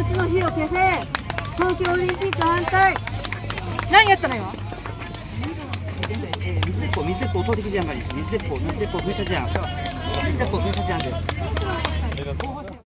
打ちの火を消せ、東京オリンピック反対。何やったの今。水鉄砲、水鉄砲投てきじゃんかに、水鉄砲、水鉄砲噴射じゃん。水鉄砲噴射じゃんです。